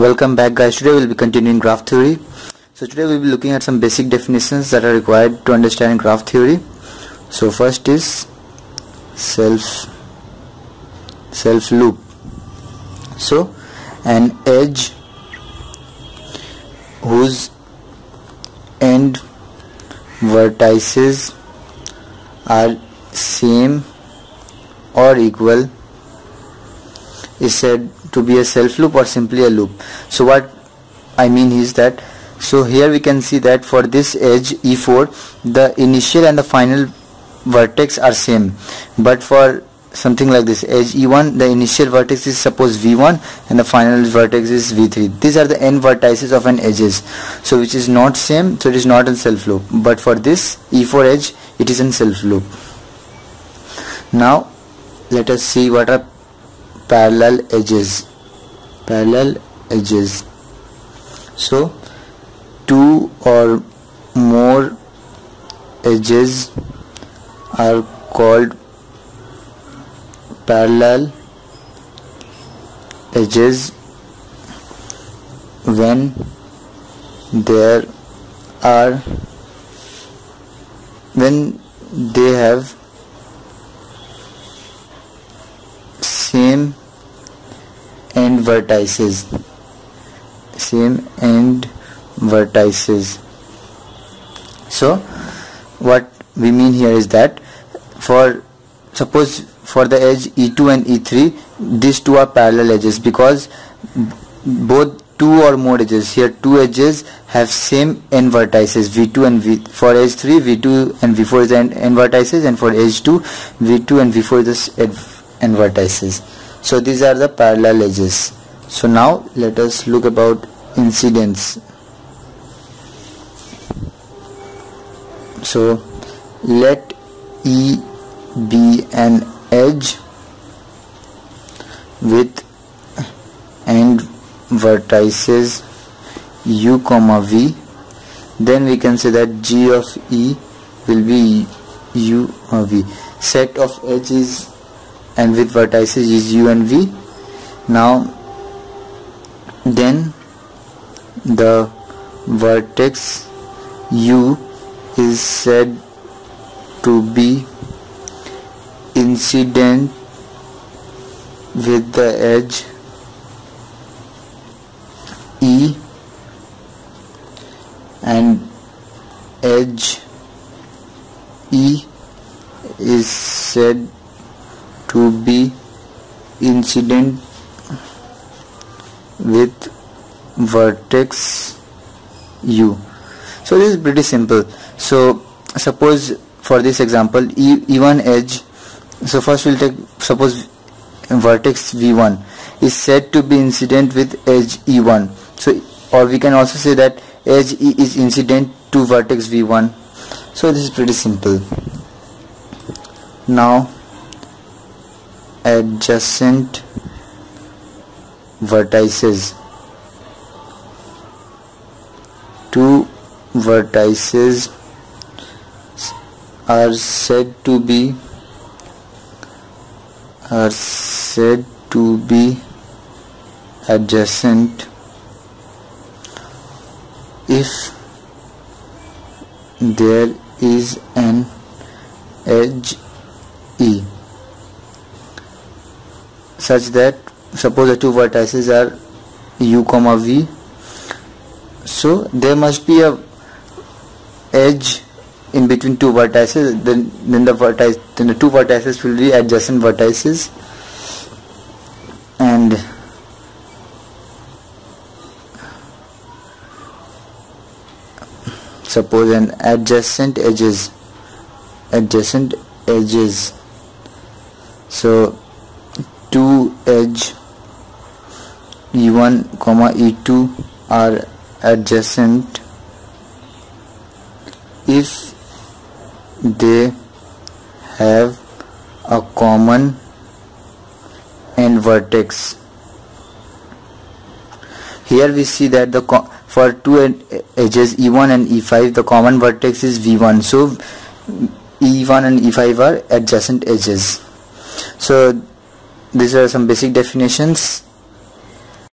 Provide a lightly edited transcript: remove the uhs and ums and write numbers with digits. Welcome back, guys. Today we'll be continuing graph theory. So today we'll be looking at some basic definitions that are required to understand graph theory. So first is self loop. So an edge whose end vertices are same or equal is said to be a self loop or simply a loop. So what I mean is that, so here we can see that for this edge E4, the initial and the final vertex are same, but for something like this edge E1, the initial vertex is suppose V1 and the final vertex is V3. These are the n vertices of an edges, so which is not same, so it is not a self loop, but for this E4 edge it is a self loop. Now let us see what are parallel edges. So two or more edges are called parallel edges when there are they have same end vertices. So what we mean here is that for suppose for the edge E2 and E3, these two are parallel edges because both two or more edges, here two edges have same n vertices, V2 and V, for edge 3 V2 and V4 is the n vertices, and for edge 2 V2 and V4 is the n vertices. So these are the parallel edges. So now let us look about incidence. So let E be an edge with end vertices u, v, then we can say that G of E will be u, v. Set of edges and with vertices is u and v. Now then the vertex u is said to be incident with the edge E and edge E is said to be incident with vertex U. So this is pretty simple. So suppose for this example E1 edge, so first we'll take suppose vertex V1 is said to be incident with edge E1. So or we can also say that edge E is incident to vertex V1. So this is pretty simple. Now adjacent vertices. Two vertices are said to be adjacent if there is an edge E such that suppose the two vertices are u, v, so there must be a edge in between two vertices, then the two vertices will be adjacent vertices, and suppose an adjacent edges, so two edge E1, E2 are adjacent if they have a common end vertex. Here we see that for two edges E1 and E5 the common vertex is V1, so E1 and E5 are adjacent edges. So these are some basic definitions.